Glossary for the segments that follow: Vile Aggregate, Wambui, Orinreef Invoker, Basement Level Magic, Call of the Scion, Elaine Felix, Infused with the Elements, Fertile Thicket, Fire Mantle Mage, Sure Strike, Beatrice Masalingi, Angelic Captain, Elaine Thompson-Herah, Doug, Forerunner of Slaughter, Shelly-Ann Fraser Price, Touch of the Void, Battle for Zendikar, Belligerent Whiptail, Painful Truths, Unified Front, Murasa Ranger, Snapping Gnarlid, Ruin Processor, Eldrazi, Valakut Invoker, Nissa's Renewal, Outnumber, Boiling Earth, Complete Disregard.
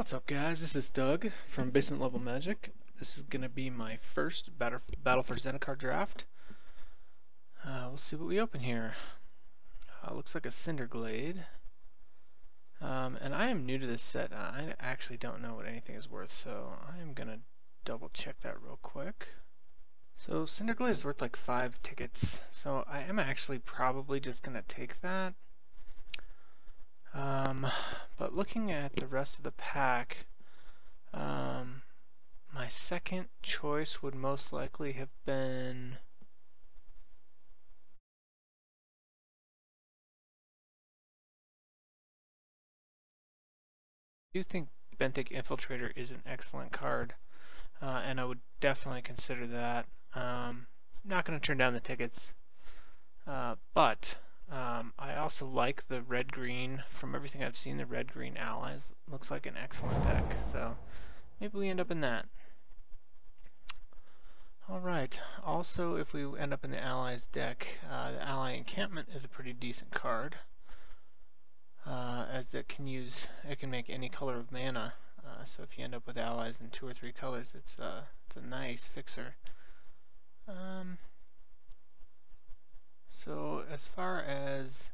What's up, guys? This is Doug from Basement Level Magic. This is going to be my first Battle for Zendikar draft. We'll see what we open here. Looks like a Cinderglade. And I am new to this set. I actually don't know what anything is worth, so I'm going to double check that real quick. So Cinderglade is worth like 5 tickets, so I am actually probably just going to take that. But looking at the rest of the pack, my second choice would most likely have been I do think Benthic Infiltrator is an excellent card, and I would definitely consider that. Not going to turn down the tickets, but I also like the red-green. From everything I've seen, the red-green allies looks like an excellent deck, so maybe we end up in that. Alright, also if we end up in the allies deck, the ally encampment is a pretty decent card, as it can make any color of mana, so if you end up with allies in 2 or 3 colors, it's a nice fixer. So as far as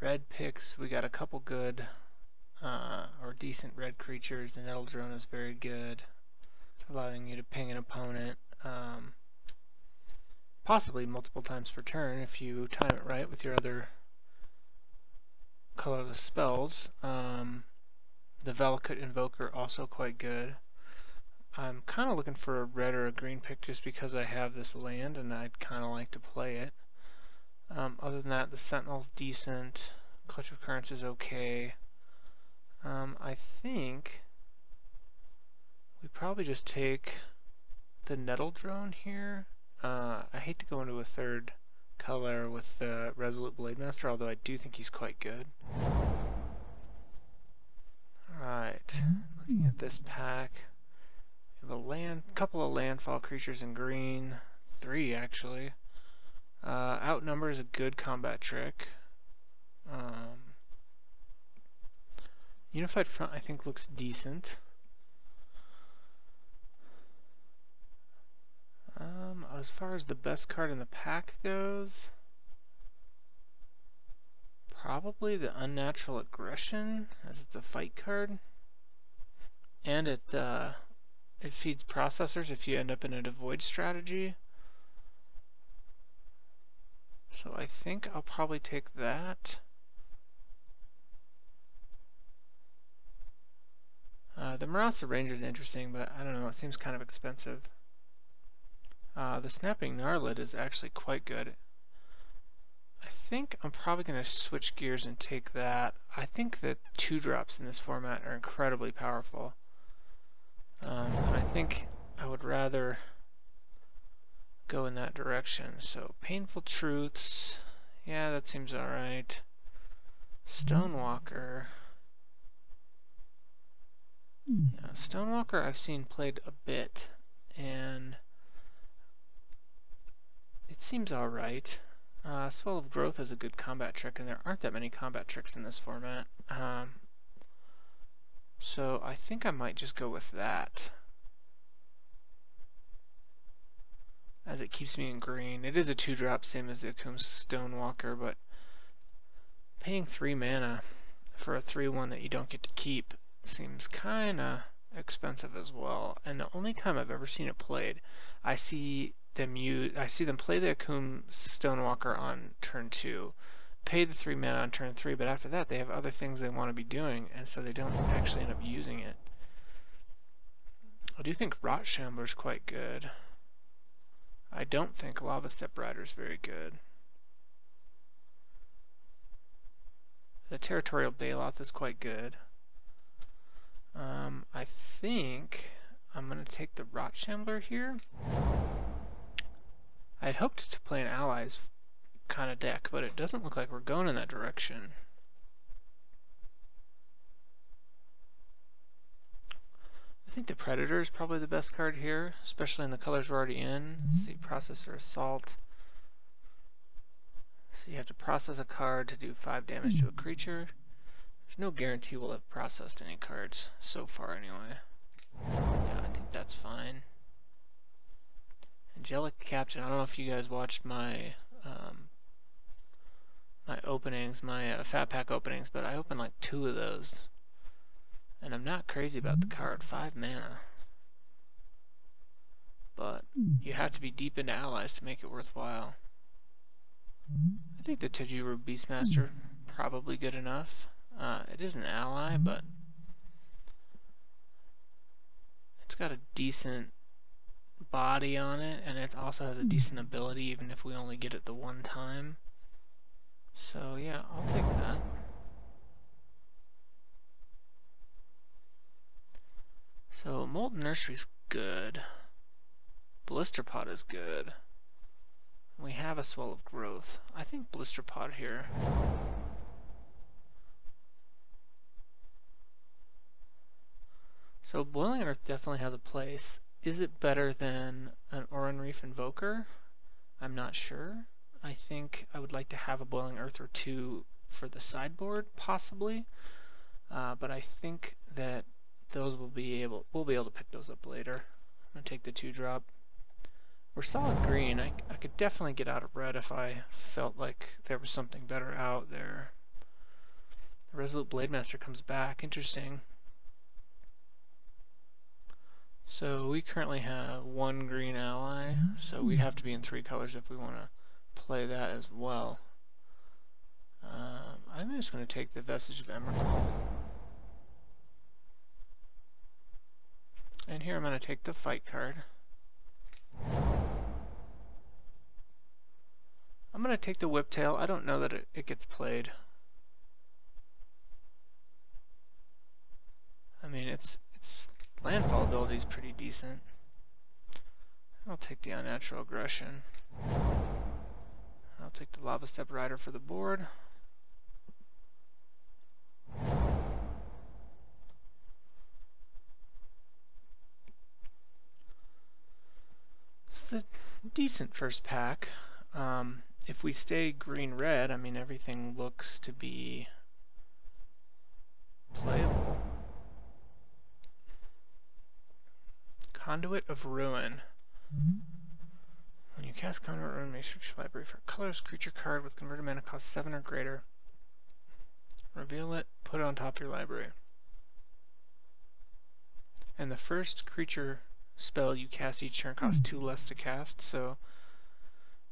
red picks, we got a couple good or decent red creatures. The Nettledrone is very good, allowing you to ping an opponent possibly multiple times per turn if you time it right with your other colorless spells. The Valakut Invoker also quite good. I'm kind of looking for a red or a green pick just because I have this land and I'd kind of like to play it. Other than that, the Sentinel's decent, Clutch of Currents is okay. I think we probably just take the Nettledrone here. I hate to go into a third color with the Resolute Blade Master, although I do think he's quite good. Alright, looking at this pack, we have a couple of landfall creatures in green, 3 actually. Outnumber is a good combat trick. Unified Front I think looks decent. As far as the best card in the pack goes, probably the Unnatural Aggression, as it's a fight card. And it feeds processors if you end up in a Void strategy. So I think I'll probably take that. The Murasa Ranger is interesting, but I don't know, it seems kind of expensive. The Snapping Gnarlid is actually quite good. I think I'm probably going to switch gears and take that. I think the 2-drops in this format are incredibly powerful. And I think I would rather go in that direction. So Painful Truths, yeah, that seems alright. Stonewalker. Yeah, Stonewalker I've seen played a bit, and it seems alright. Swell of Growth is a good combat trick, and there aren't that many combat tricks in this format. So I think I might just go with that, as it keeps me in green. It is a 2-drop, same as the Akoum Stonewalker, but paying 3 mana for a 3/1 that you don't get to keep seems kinda expensive as well. And the only time I've ever seen it played, I see them play the Akoum Stonewalker on turn 2, pay the 3 mana on turn 3, but after that they have other things they want to be doing, and so they don't actually end up using it. I do think Rot Shambler is quite good. I don't think Lava Step Rider is very good. The Territorial Bailout is quite good. I think I'm going to take the Rot Shambler here. I had hoped to play an allies kind of deck, but it doesn't look like we're going in that direction. I think the Predator is probably the best card here, especially in the colors we're already in. Let's see, Processor Assault. So you have to process a card to do 5 damage to a creature. There's no guarantee we'll have processed any cards, so far anyway. Yeah, I think that's fine. Angelic Captain, I don't know if you guys watched my my openings, my Fat Pack openings, but I opened like 2 of those. And I'm not crazy about the card, 5 mana. But you have to be deep into allies to make it worthwhile. I think the Tajuru Beastmaster probably good enough. It is an ally, but it's got a decent body on it, and it also has a decent ability, even if we only get it the one time. So yeah, I'll take that. So Molten Nursery's good. Blister Pod is good. We have a Swell of Growth. I think Blister Pod here. So Boiling Earth definitely has a place. Is it better than an Orinreef Invoker? I'm not sure. I think I would like to have a Boiling Earth or 2 for the sideboard, possibly. But I think that those will be able, we'll be able to pick those up later. I'm gonna take the 2-drop. We're solid green. I could definitely get out of red if I felt like there was something better out there. The Resolute Blade Master comes back. Interesting. So we currently have 1 green ally, so we'd have to be in 3 colors if we want to play that as well. I'm just going to take the Vestige of Emrakul. And here I'm going to take the fight card. I'm going to take the Whiptail. I don't know that it gets played. I mean, it's landfall ability is pretty decent. I'll take the Unnatural Aggression. I'll take the Lava Step Rider for the board. This is a decent first pack. If we stay green-red, I mean, everything looks to be playable. Conduit of Ruin. When you cast Conduit of Ruin, make sure your library for a colorless creature card with converted mana cost 7 or greater. Reveal it, put it on top of your library. And the first creature spell you cast each turn costs 2 less to cast, so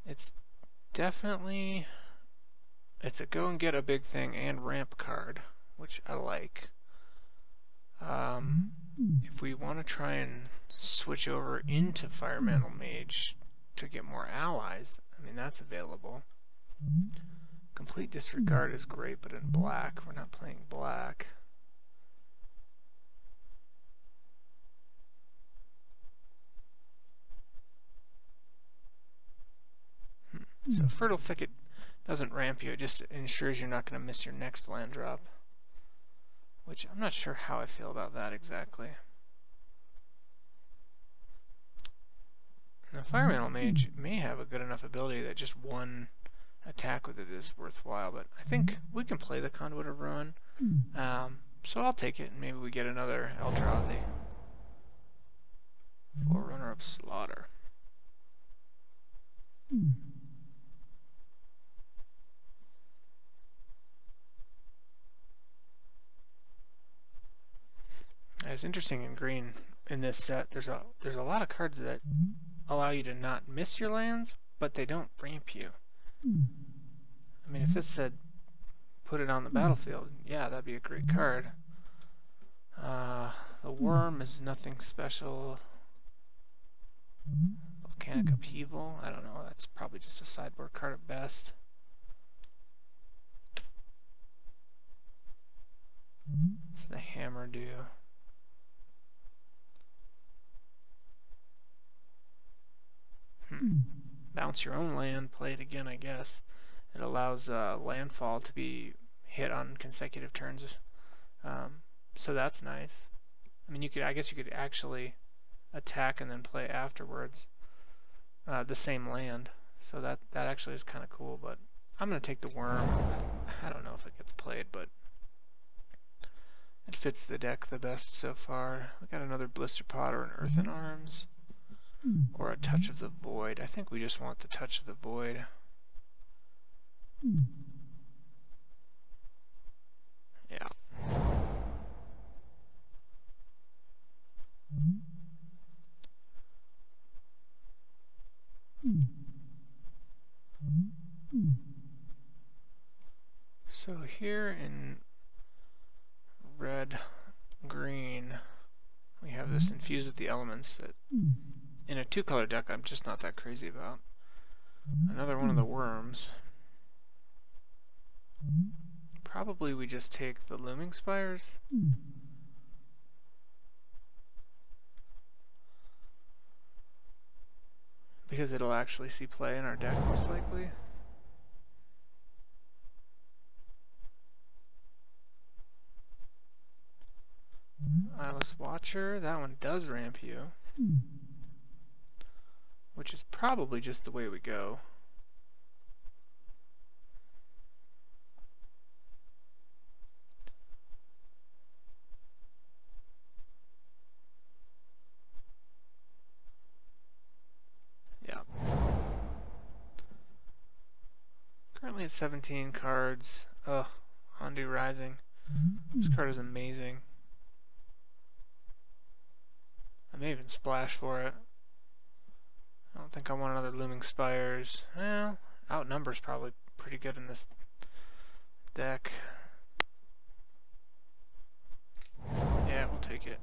it's definitely, it's a go and get a big thing and ramp card, which I like. If we want to try and switch over into Fire Mantle Mage to get more allies, I mean, that's available. Complete Disregard is great, but in black, we're not playing black. So Fertile Thicket doesn't ramp you, it just ensures you're not going to miss your next land drop. Which, I'm not sure how I feel about that exactly. Now, Fire Mantle Mage may have a good enough ability that just one attack with it is worthwhile, but I think we can play the Conduit of Ruin. So I'll take it, and maybe we get another Eldrazi. Forerunner of Slaughter. It's interesting in green in this set. There's a lot of cards that allow you to not miss your lands, but they don't ramp you. I mean, if this said put it on the battlefield, yeah, that'd be a great card. The Worm is nothing special. Volcanic Upheaval, I don't know, that's probably just a sideboard card at best. What's the Hammer do? Bounce your own land, play it again, I guess. It allows landfall to be hit on consecutive turns, so that's nice. I mean, you could, I guess you could actually attack and then play afterwards the same land, so that actually is kind of cool. But I'm gonna take the Worm. I don't know if it gets played, but fits the deck the best so far. We got another Blister Pod or an Earthen Arms. Or a Touch of the Void. I think we just want the Touch of the Void. Yeah. So here in red, green, we have this infused with the elements that in a two-color deck I'm just not that crazy about. Another one of the worms. Probably we just take the Looming Spires. Because it'll actually see play in our deck most likely. Eyeless Watcher, that one does ramp you. Which is probably just the way we go. Yeah. Currently at 17 cards. Ugh, Hondu Rising. This card is amazing. I may even splash for it. I don't think I want another Looming Spires. Well, Outnumber's probably pretty good in this deck. Yeah, we'll take it.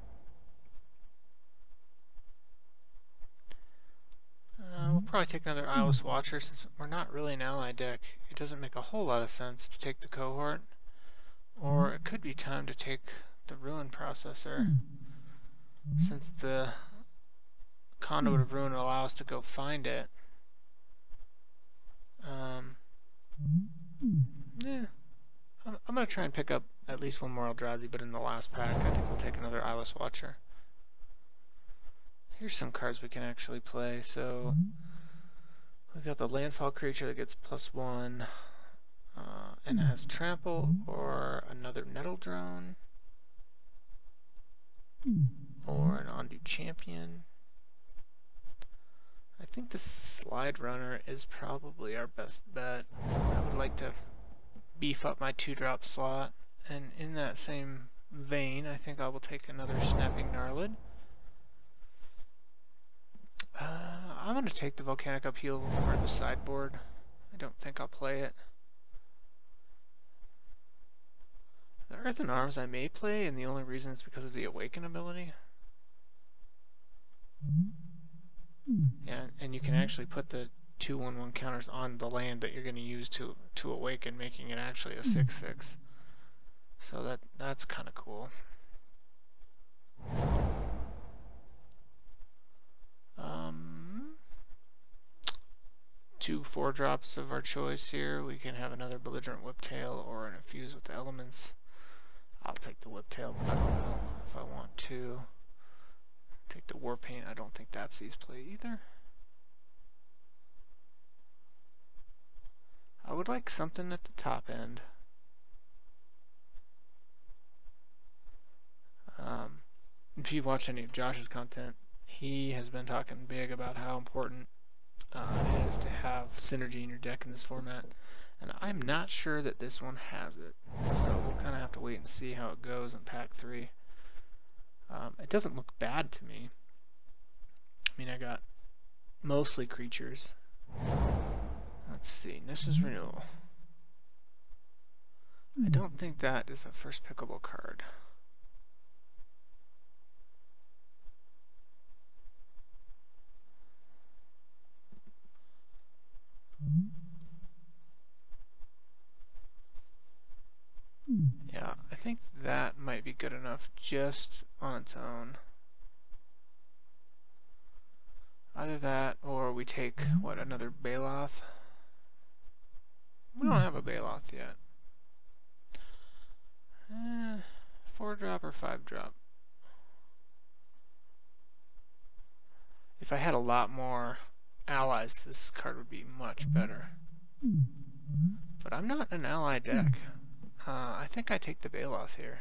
We'll probably take another Eyeless Watcher since we're not really an ally deck. It doesn't make a whole lot of sense to take the Cohort. Or it could be time to take the Ruin Processor since the Conduit of Ruin will allow us to go find it. Yeah. I'm going to try and pick up at least one more Eldrazi, but in the last pack I think we'll take another Eyeless Watcher. Here's some cards we can actually play. So we've got the landfall creature that gets +1 and it has trample, or another Nettledrone, or an Ondu Champion. I think the Slide Runner is probably our best bet. I would like to beef up my 2-drop slot, and in that same vein, I think I will take another Snapping Gnarlid. I'm going to take the Volcanic Upheaval for the sideboard. I don't think I'll play it. The Earthen Arms I may play, and the only reason is because of the Awaken ability. Yeah, and you can actually put the 2/1/1 counters on the land that you're going to use to awaken, making it actually a 6/6. So that's kind of cool. Two 4-drops of our choice here. We can have another Belligerent Whiptail or an Infuse with the Elements. I'll take the Whiptail, but I don't know if I want to. Take the Warpaint, I don't think that sees play either. I would like something at the top end. If you've watched any of Josh's content, he has been talking big about how important it is to have synergy in your deck in this format, and I'm not sure that this one has it, so we'll kind of have to wait and see how it goes in pack 3. It doesn't look bad to me. I mean, I got mostly creatures. Let's see, Nissa's Renewal. I don't think that is a first pickable card. Yeah, I think that might be good enough just on its own. Either that, or we take, what, another Baloth? We don't have a Baloth yet. 4-drop or 5-drop? If I had a lot more allies, this card would be much better. But I'm not an ally deck. I think I take the Baloth here.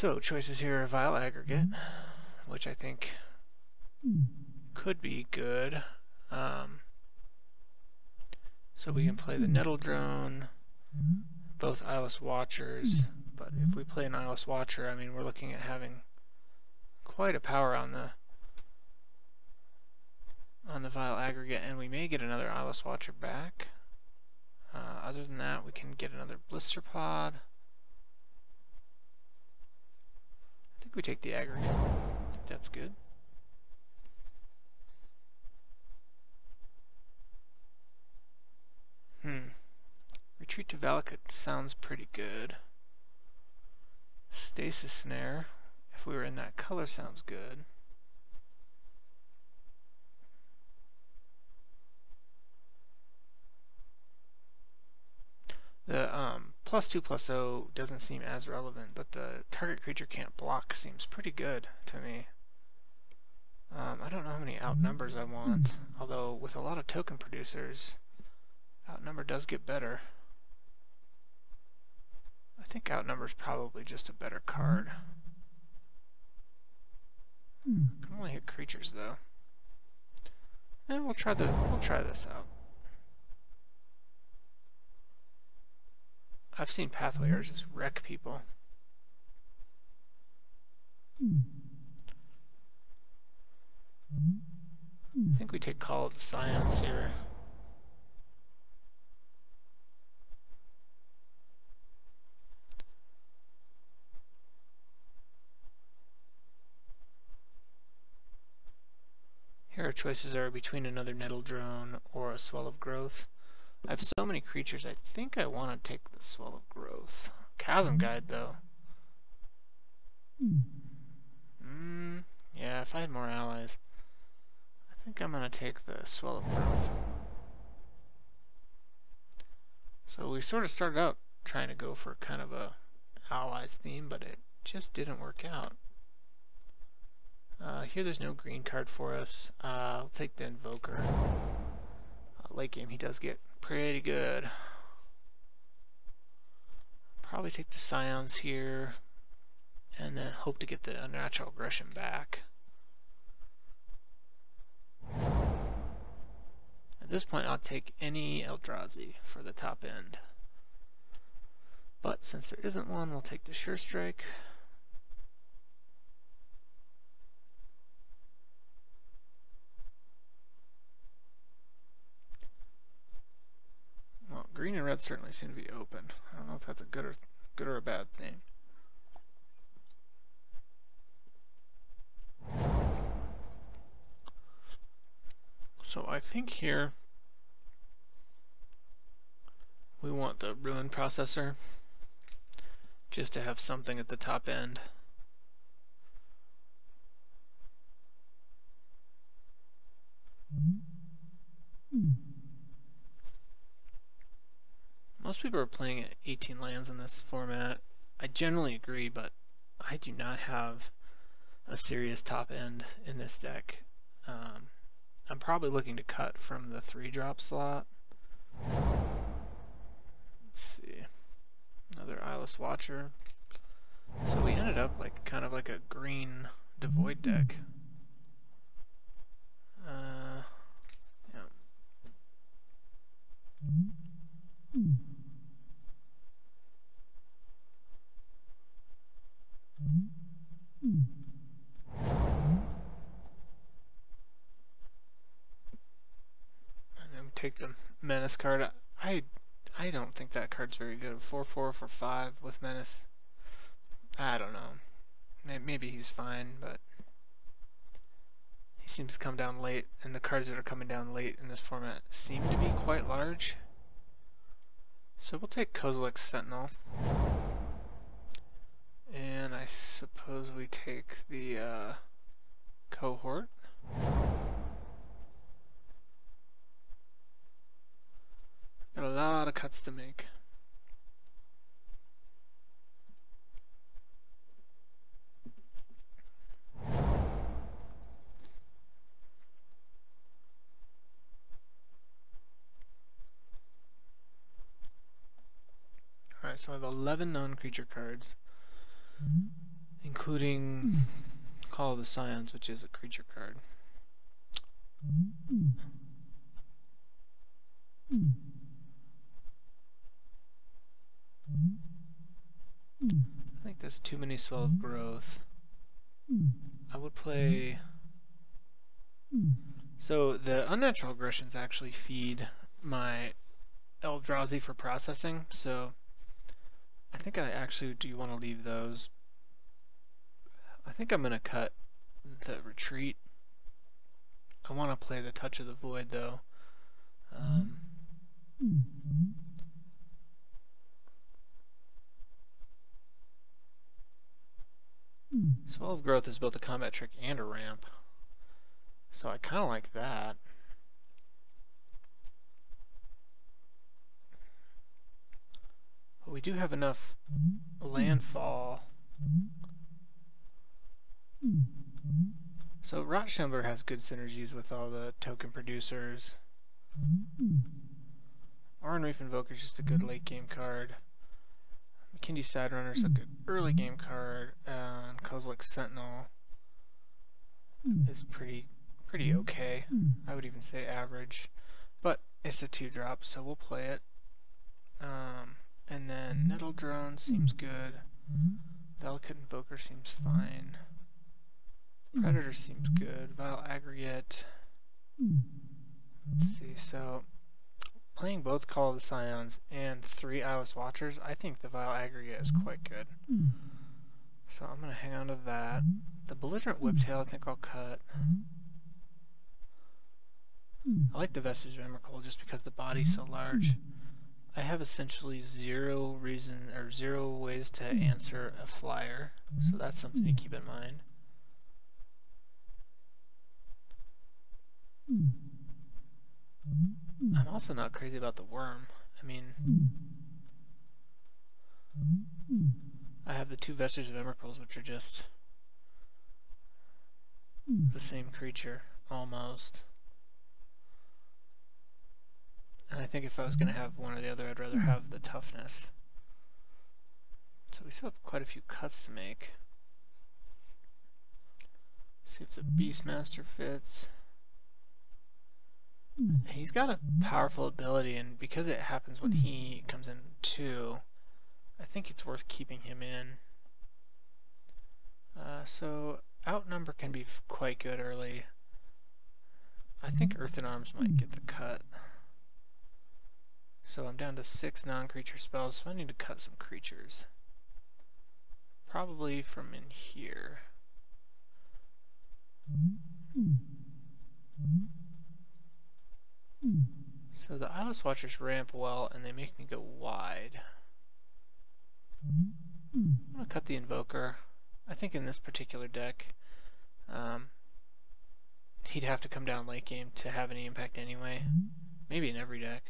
So choices here are Vile Aggregate, which I think could be good. So we can play the Nettledrone, both Eyeless Watchers, but if we play an Eyeless Watcher, I mean, we're looking at having quite a power on the Vile Aggregate, and we may get another Eyeless Watcher back. Other than that, we can get another Blister Pod. I think we take the Aggregate. I think that's good. Retreat to Valakut sounds pretty good. Stasis Snare, if we were in that color, sounds good. The +2/+0 doesn't seem as relevant, but the target creature can't block seems pretty good to me. I don't know how many outnumbers I want, although with a lot of token producers, outnumber does get better. I think outnumber is probably just a better card. I can only hit creatures though. And we'll try this out. I've seen Pathway Errors just wreck people. I think we take Call of the Scion here. Here our choices are between another Nettledrone or a Swell of Growth. I have so many creatures, I think I want to take the Swell of Growth. Chasm Guide, though. Yeah, if I had more allies, I think I'm going to take the Swell of Growth. So we sort of started out trying to go for kind of a allies theme, but it just didn't work out. Here there's no green card for us. I'll take the Invoker. Late game, he does get pretty good. Probably take the Scions here, and then hope to get the Unnatural Aggression back. At this point, I'll take any Eldrazi for the top end. But since there isn't one, we'll take the Sure Strike. Green and red certainly seem to be open. I don't know if that's a good or a bad thing. So I think here we want the Ruin Processor just to have something at the top end. Most people are playing at 18 lands in this format. I generally agree, but I do not have a serious top end in this deck. I'm probably looking to cut from the 3-drop slot. Let's see. Another Eyeless Watcher. So we ended up like kind of like a green Devoid deck. Yeah. And then we take the Menace card. I don't think that card's very good. 4/4 for 5 with Menace. I don't know. Maybe he's fine, but he seems to come down late, and the cards that are coming down late in this format seem to be quite large. So we'll take Kozilek's Sentinel. And I suppose we take the Cohort. Got a lot of cuts to make. Alright, so I have 11 non-creature cards. including Call of the Scions, which is a creature card. I think there's too many Swell of Growth. I would play... So the Unnatural Aggressions actually feed my Eldrazi for processing, so I think I actually do want to leave those. I think I'm going to cut the Retreat. I want to play the Touch of the Void though. Swell of Growth is both a combat trick and a ramp, so I kind of like that. But we do have enough landfall. So Rot Shambler has good synergies with all the token producers. Reef Invoker is just a good late game card. McKindy Siderunner is a good early game card. And Kozilek Sentinel is pretty okay. I would even say average. But it's a 2-drop, so we'll play it. And then Nettledrone seems good. Valakut Invoker seems fine. Predator seems good. Vile Aggregate. Let's see, so playing both Call of the Scions and 3 Eyeless Watchers, I think the Vile Aggregate is quite good. So I'm going to hang on to that. The Belligerent Whiptail I think I'll cut. I like the Vestige of Emrakul just because the body's so large. I have essentially zero reason or zero ways to answer a flyer, so that's something to keep in mind. I'm also not crazy about the worm. I mean, I have the 2 Vestiges of Emrakuls, which are just the same creature, almost. And I think if I was going to have one or the other, I'd rather have the toughness. So we still have quite a few cuts to make. Let's see if the Beastmaster fits. He's got a powerful ability, and because it happens when he comes in too, I think it's worth keeping him in. So Outnumber can be quite good early. I think Earthen Arms might get the cut. So I'm down to 6 non-creature spells, so I need to cut some creatures. Probably from in here. So the Eyeless Watchers ramp well, and they make me go wide. I'm going to cut the Invoker. I think in this particular deck, he'd have to come down late game to have any impact anyway. Maybe in every deck.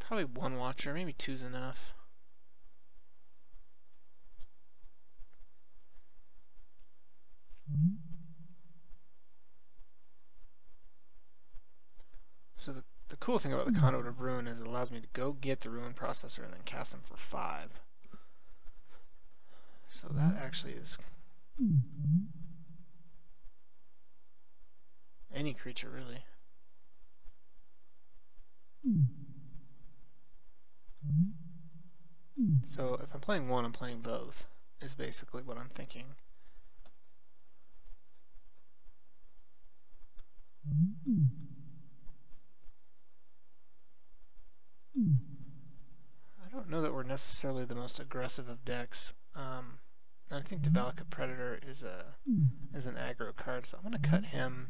Probably 1 Watcher, maybe 2's enough. So the cool thing about the Conduit of Ruin is it allows me to go get the Ruin Processor and then cast them for 5. So that actually is... any creature, really. So if I'm playing one, I'm playing both, is basically what I'm thinking. I don't know that we're necessarily the most aggressive of decks. I think the Valakut Predator is an aggro card, so I'm going to cut him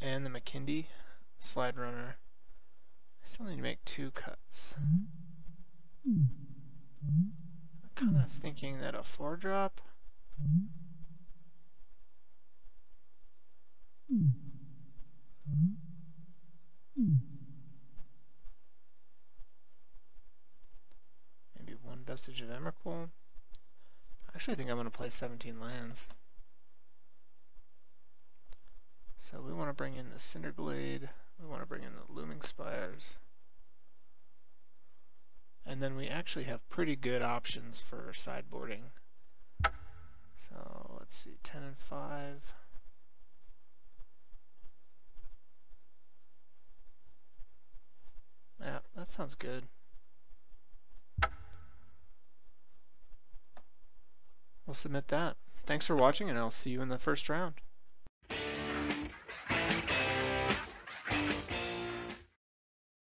and the McKindy Siderunner. I still need to make 2 cuts. I'm kind of thinking that a 4-drop. Maybe 1 Vestige of Emrakul. Actually, I think I'm going to play 17 lands. So we want to bring in the Cinderglade, we want to bring in the Looming Spires, and then we actually have pretty good options for sideboarding. So let's see, 10 and 5. Yeah, that sounds good. We'll submit that. Thanks for watching, and I'll see you in the first round.